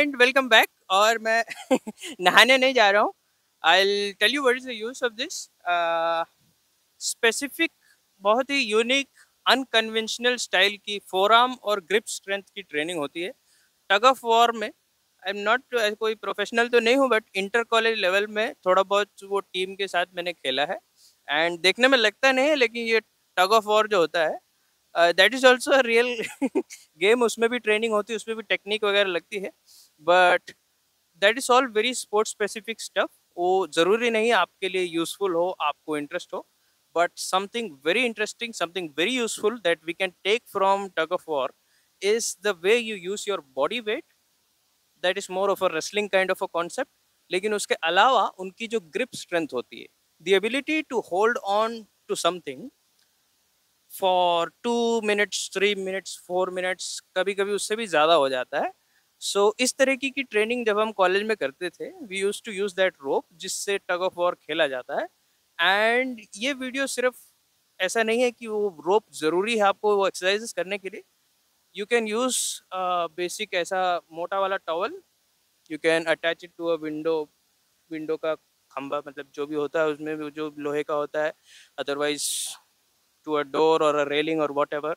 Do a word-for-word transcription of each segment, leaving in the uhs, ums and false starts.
And welcome back. और मैं नहाने नहीं जा रहा हूँ। I will tell you what is the use of this specific, बहुत ही यूनिक, अनकन्वेंशनल स्टाइल की फोरआर्म और ग्रिप स्ट्रेंथ की ट्रेनिंग होती है। टग ऑफ वॉर में आई एम नॉट कोई प्रोफेशनल तो नहीं हूँ, बट इंटर कॉलेज लेवल में थोड़ा बहुत वो टीम के साथ मैंने खेला है। एंड देखने में लगता नहीं है, लेकिन ये टग ऑफ वॉर जो होता है that is also a real game. उसमें भी ट्रेनिंग होती है, उसमें भी टेक्निक वगैरह लगती है, but that is all very sports specific stuff. वो ज़रूरी नहीं आपके लिए यूजफुल हो, आपको इंटरेस्ट हो, but something very interesting, something very useful that we can take from tug of war is the way you use your body weight. That is more of a wrestling kind of a concept. लेकिन उसके अलावा उनकी जो grip strength होती है, the ability to hold on to something for two minutes, three minutes, four minutes, कभी कभी उससे भी ज़्यादा हो जाता है। सो so, इस तरह की ट्रेनिंग जब हम कॉलेज में करते थे, we use to use that rope जिससे टग ऑफ वॉर खेला जाता है। एंड ये वीडियो सिर्फ ऐसा नहीं है कि वो रोप ज़रूरी है आपको वो एक्सरसाइज करने के लिए। यू कैन यूज़ बेसिक ऐसा मोटा वाला towel, you can attach it to a window, window का खम्बा मतलब जो भी होता है उसमें जो लोहे का होता है, अदरवाइज टू अ डोर और अ रेलिंग और वॉट एवर।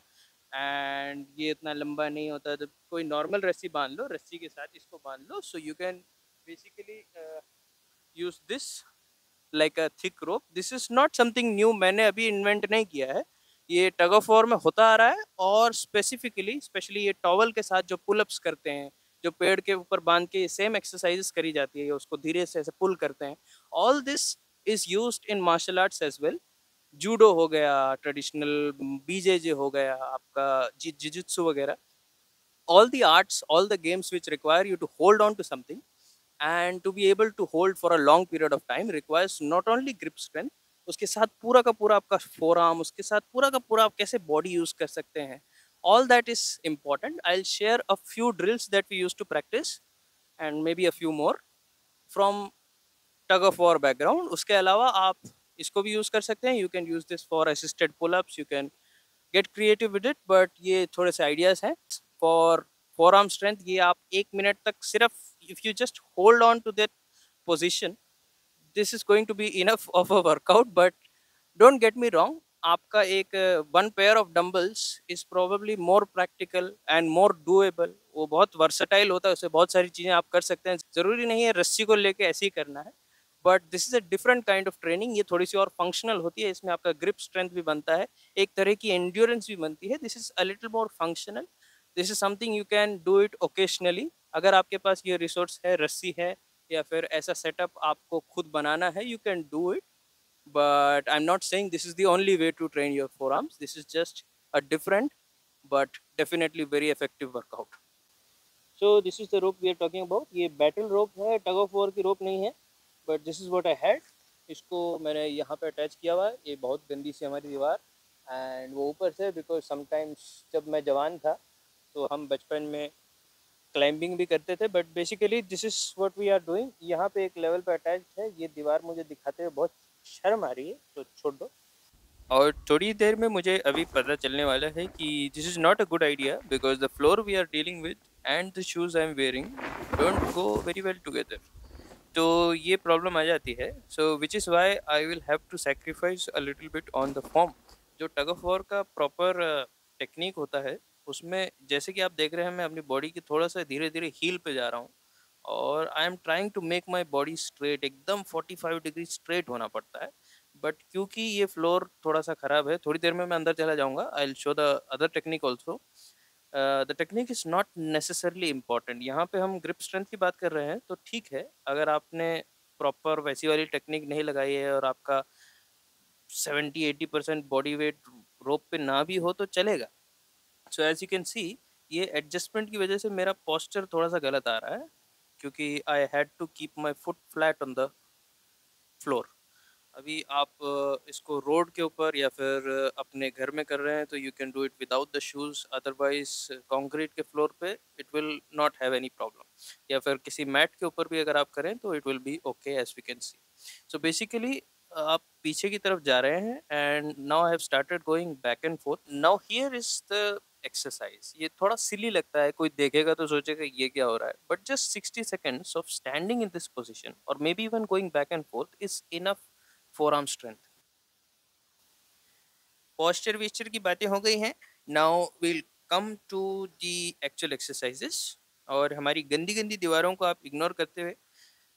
एंड ये इतना लंबा नहीं होता, तो कोई नॉर्मल रस्सी बांध लो, रस्सी के साथ इसको बांध लो। So you can basically use this like a thick rope. This is not something new, मैंने अभी इन्वेंट नहीं किया है, ये टग ऑफ वॉर में होता आ रहा है। और स्पेसिफिकली स्पेशली ये टॉवल के साथ जो पुलअप्स करते हैं, जो पेड़ के ऊपर बांध के सेम एक्सरसाइज करी जाती है, उसको धीरे से ऐसे पुल करते हैं, all this is used in martial arts as well. Judo हो गया, ट्रेडिशनल बीजेजे हो गया, आपका जिजुत्सु वगैरह, all the arts, all the games which require you to hold on to something and to be able to hold for a long period of time requires not only grip strength, उसके साथ पूरा का पूरा आपका forearm, उसके साथ पूरा का पूरा आप कैसे बॉडी यूज़ कर सकते हैं, all that is important. I will share a few drills that we use to practice and maybe a few more from tug of war background. उसके अलावा आप इसको भी यूज़ कर सकते हैं, you can use this for assisted pullups, you can get creative with it. But ये थोड़े से आइडियाज़ हैं फॉर फोरआर्म स्ट्रेंथ। ये आप एक मिनट तक सिर्फ if you just hold on to that position, this is going to be enough of a workout. But don't get me wrong, आपका एक one pair of dumbbells is probably more practical and more doable. वो बहुत versatile होता है, उससे बहुत सारी चीज़ें आप कर सकते हैं। ज़रूरी नहीं है रस्सी को लेके ऐसे ही करना है, but this is a different kind of training. ये थोड़ी सी और फंक्शनल होती है, इसमें आपका ग्रिप स्ट्रेंथ भी बनता है, एक तरह की एंड्योरेंस भी बनती है। This is a little more functional, this is something you can do it occasionally. अगर आपके पास ये रिसोर्स है, रस्सी है, या फिर ऐसा सेटअप आपको खुद बनाना है, you can do it. But I am not saying this is the only way to train your forearms, this is just a different but definitely very effective workout. So this is the rope we are talking about. ये battle rope है, tug of war की रोप नहीं है, but this is what I had. इसको मैंने यहाँ पे attach किया हुआ है, ये बहुत गंदी सी हमारी दीवार, एंड वो ऊपर से बिकॉज समटाइम्स जब मैं जवान था तो हम बचपन में क्लाइंबिंग भी करते थे, but basically this is what we are doing. यहाँ पे एक लेवल पे अटैच है, ये दीवार मुझे दिखाते हुए बहुत शर्म आ रही है, तो छोड़ दो। और थोड़ी देर में मुझे अभी पता चलने वाला है कि this is not a good idea because the floor we are dealing with and the shoes I am wearing don't go very well together, तो ये प्रॉब्लम आ जाती है। So which is why I will have to sacrifice a little bit on the form. जो tug of war का proper technique होता है उसमें जैसे कि आप देख रहे हैं मैं अपनी बॉडी की थोड़ा सा धीरे धीरे हील पे जा रहा हूँ, और I am trying to make my body straight, एकदम पैंतालीस डिग्री स्ट्रेट होना पड़ता है। बट क्योंकि ये फ्लोर थोड़ा सा ख़राब है, थोड़ी देर में मैं अंदर चला जाऊँगा। I will show the other technique also. The technique is not necessarily important. यहाँ पे हम ग्रिप स्ट्रेंथ की बात कर रहे हैं, तो ठीक है अगर आपने प्रॉपर वैसी वाली टेक्निक नहीं लगाई है और आपका सत्तर अस्सी परसेंट बॉडी वेट रोप पे ना भी हो तो चलेगा। So as you can see, ये एडजस्टमेंट की वजह से मेरा पोस्चर थोड़ा सा गलत आ रहा है क्योंकि I had to keep my foot flat on the floor. अभी आप इसको रोड के ऊपर या फिर अपने घर में कर रहे हैं तो you can do it without the shoes, otherwise concrete के फ्लोर पे it will not have any problem, या फिर किसी मैट के ऊपर भी अगर आप करें तो it will be okay as we can see. So basically आप पीछे की तरफ जा रहे हैं and now I have started going back and forth. Now here is the exercise. ये थोड़ा सिली लगता है, कोई देखेगा तो सोचेगा ये क्या हो रहा है, but just sixty seconds of standing in this position और may be even going back and forth is enough for arm strength. Posture वेस्चर की बातें हो गई हैं। Now will come to the actual exercises. और हमारी गंदी गंदी दीवारों को आप इग्नोर करते हुए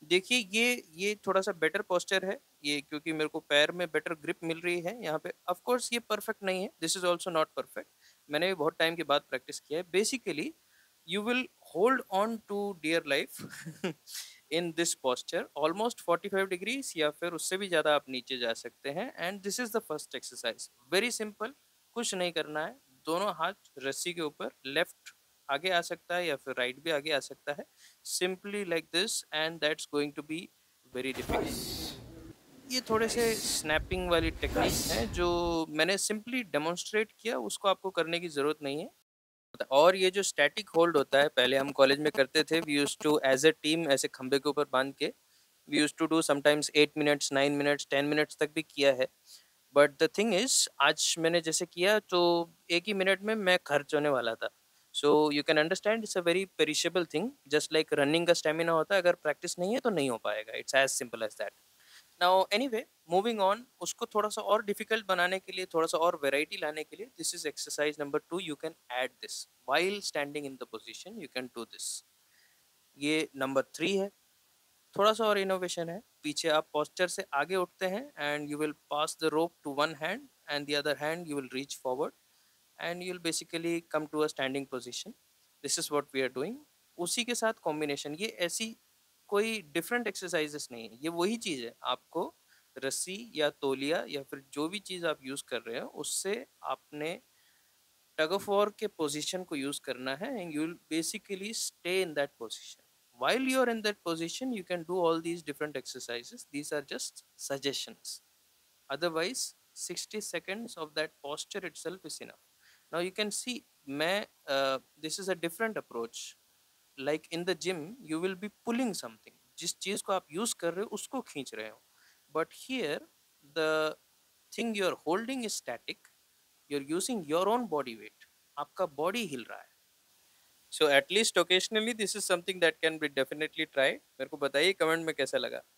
देखिए, ये ये थोड़ा सा बेटर पोस्चर है ये, क्योंकि मेरे को पैर में बेटर ग्रिप मिल रही है यहाँ पे। ऑफ कोर्स ये परफेक्ट नहीं है, this is also not perfect, मैंने भी बहुत टाइम के बाद प्रैक्टिस किया है। Basically you will hold on to dear life in this posture almost forty five degrees या फिर उससे भी ज़्यादा आप नीचे जा सकते हैं। And this is the first exercise, very simple, कुछ नहीं करना है। दोनों हाथ रस्सी के ऊपर, लेफ्ट आगे आ सकता है या फिर राइट भी आगे आ सकता है, simply like this, and that's going to be very difficult. ये थोड़े से स्नैपिंग वाली टेक्निक्स हैं जो मैंने सिंपली डेमोन्स्ट्रेट किया, उसको आपको करने की ज़रूरत नहीं है। और ये जो स्टैटिक होल्ड होता है, पहले हम कॉलेज में करते थे, we use to as a team ऐसे खंबे के ऊपर बांध के we use to do sometimes eight minutes nine minutes ten minutes तक भी किया है। बट द थिंग इज, आज मैंने जैसे किया तो एक ही मिनट में मैं खर्च होने वाला था, so you can understand it's a very perishable thing, just like running का स्टेमिना होता है, अगर प्रैक्टिस नहीं है तो नहीं हो पाएगा, it's as simple as that. Now anyway moving on, उसको थोड़ा सा और डिफिकल्ट बनाने के लिए, थोड़ा सा और वेराइटी लाने के लिए, this is exercise number two. You can add this while standing in the position, you can do this. ये नंबर थ्री है, थोड़ा सा और इनोवेशन है। पीछे आप पोस्चर से आगे उठते हैं and you will pass the rope to one hand and the other hand you will reach forward and you will basically come to a standing position. This is what we are doing. उसी के साथ combination, ये ऐसी कोई different exercises नहीं है, ये वही चीज़ है। आपको रस्सी या तौलिया या फिर जो भी चीज़ आप यूज़ कर रहे हो, उससे आपने टग ऑफ वॉर के पोजीशन को यूज़ करना है and you will basically stay in that position. While you are in that position you can do all these different exercises. These are just suggestions, otherwise sixty seconds of that posture itself is enough. Now you can see, मैं this is a different approach, like in the gym you will be pulling something, जिस चीज़ को आप use कर रहे हो उसको खींच रहे हो, but here the thing you are holding is static, you are using your own body weight, आपका बॉडी हिल रहा है। So at least occasionally this is something that can be definitely try. मेरे को बताइए कमेंट में कैसा लगा।